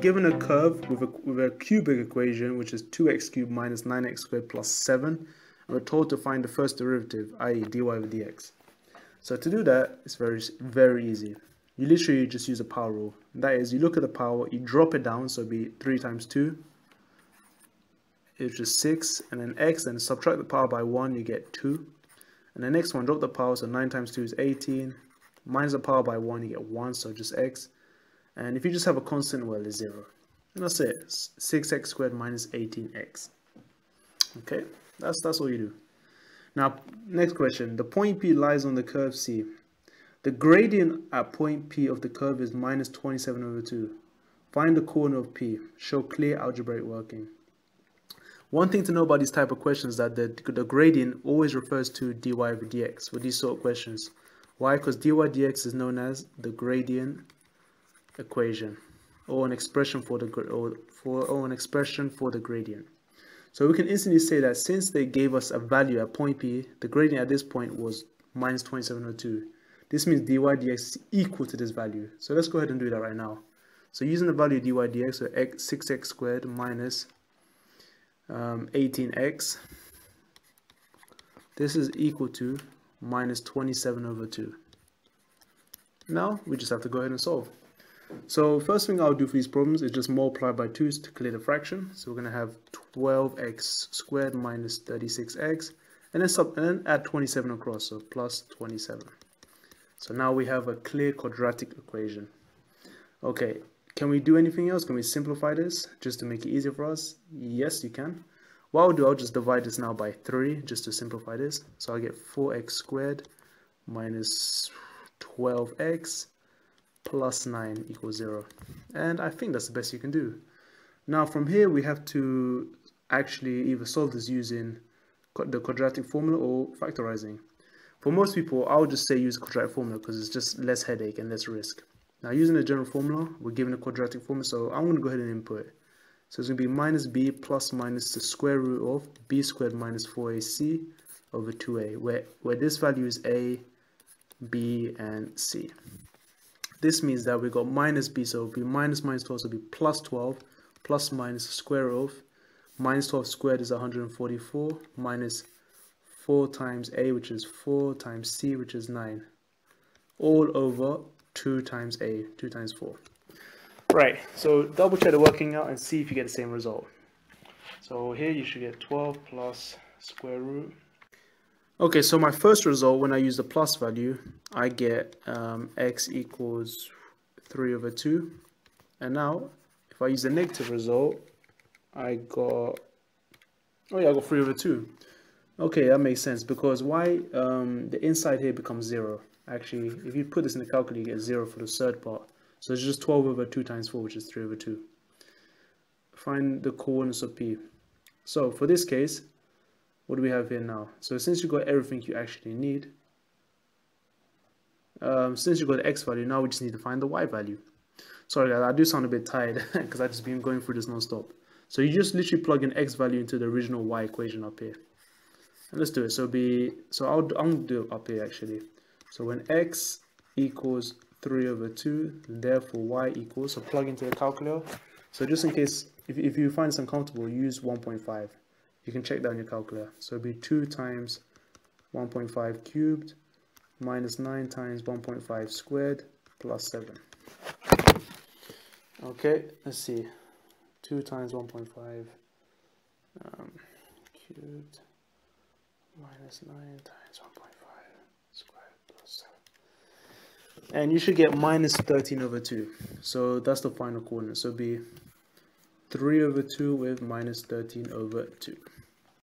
given a curve with a cubic equation, which is 2x cubed minus 9x squared plus 7, and we're told to find the first derivative, i.e. dy over dx. So to do that, it's very easy. You literally just use a power rule. That is, you look at the power, you drop it down, so it'd be 3 times 2, which is 6, and then x, and subtract the power by 1, you get 2. And the next one, drop the power, so 9 times 2 is 18, minus the power by 1, you get 1, so just x. And if you just have a constant, well, it's 0. And that's it, 6x squared minus 18x. Okay, that's all you do. Now, next question, the point P lies on the curve C. The gradient at point P of the curve is minus 27 over 2. Find the corner of P. Show clear algebraic working. One thing to know about these type of questions is that the gradient always refers to dy over dx with these sort of questions. Why? Because dy dx is known as the gradient equation, or an expression for the gradient. So we can instantly say that since they gave us a value at point P, the gradient at this point was minus 27 over 2. This means dy dx is equal to this value. So let's go ahead and do that right now. So using the value dy dx, so 6x squared minus 18x, this is equal to minus 27 over 2. Now we just have to go ahead and solve. So first thing I'll do for these problems is just multiply by 2's to clear the fraction. So we're going to have 12x squared minus 36x, and then add 27 across, so plus 27. So now we have a clear quadratic equation. Okay, can we do anything else? Can we simplify this just to make it easier for us? Yes, you can. What I'll do, I'll just divide this now by 3 just to simplify this. So I'll get 4x squared minus 12x plus 9 equals 0. And I think that's the best you can do. Now from here, we have to actually either solve this using the quadratic formula or factorizing. For most people, I would just say use a quadratic formula because it's just less headache and less risk. Now using the general formula, we're given a quadratic formula, so I'm going to go ahead and input it. So it's going to be minus b plus minus the square root of b squared minus 4ac over 2a, where this value is a, b, and c. This means that we got minus b, so it'll be minus 12, so it'll be plus 12, plus minus the square root of, minus 12 squared is 144, minus 4 times a, which is 4, times c, which is 9, all over 2 times a, 2 times 4. Right, so double check the working out and see if you get the same result. So here you should get 12 plus square root. Okay, so my first result, when I use the plus value, I get x equals 3 over 2. And now, if I use the negative result, I got, oh yeah, I got 3 over 2. Okay, that makes sense, because why? The inside here becomes 0. Actually, if you put this in the calculator, you get 0 for the third part. So it's just 12 over 2 times 4, which is 3 over 2. Find the coordinates of P. So for this case, what do we have here now? So since you got everything you actually need, since you got the x value, now we just need to find the y value. Sorry guys, I do sound a bit tired because I've just been going through this non-stop. So you just literally plug in x value into the original y equation up here. Let's do it. So I'm gonna do it up here actually. So when x equals 3 over 2, therefore y equals, so plug into the calculator. So just in case, if you find this uncomfortable, use 1.5. You can check that on your calculator. So it'll be 2 times 1.5 cubed minus 9 times 1.5 squared plus 7. Okay, let's see. 2 times 1.5 cubed minus 9 times 1.5 squared plus 7. And you should get minus 13 over 2. So that's the final coordinate. So it'll be 3 over 2 with minus 13 over 2.